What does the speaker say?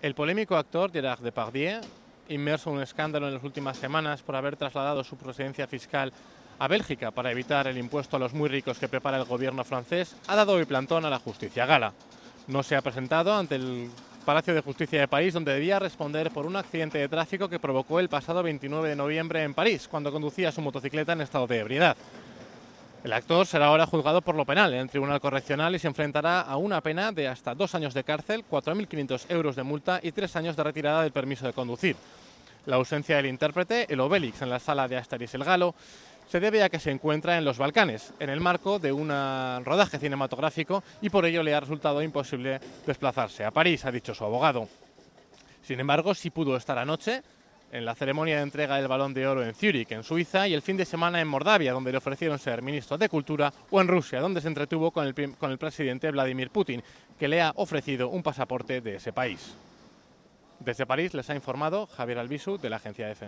El polémico actor Gérard Depardieu, inmerso en un escándalo en las últimas semanas por haber trasladado su procedencia fiscal a Bélgica para evitar el impuesto a los muy ricos que prepara el gobierno francés, ha dado hoy plantón a la justicia gala. No se ha presentado ante el Palacio de Justicia de París, donde debía responder por un accidente de tráfico que provocó el pasado 29 de noviembre en París, cuando conducía su motocicleta en estado de ebriedad. El actor será ahora juzgado por lo penal en el Tribunal Correccional y se enfrentará a una pena de hasta 2 años de cárcel, 4.500 euros de multa y 3 años de retirada del permiso de conducir. La ausencia del intérprete, el Obélix, en la sala de Asterix el Galo, se debe a que se encuentra en los Balcanes, en el marco de un rodaje cinematográfico, y por ello le ha resultado imposible desplazarse a París, ha dicho su abogado. Sin embargo, sí pudo estar anoche en la ceremonia de entrega del Balón de Oro en Zurich, en Suiza, y el fin de semana en Mordavia, donde le ofrecieron ser ministro de Cultura, o en Rusia, donde se entretuvo con el presidente Vladimir Putin, que le ha ofrecido un pasaporte de ese país. Desde París les ha informado Javier Albisu, de la Agencia EFE.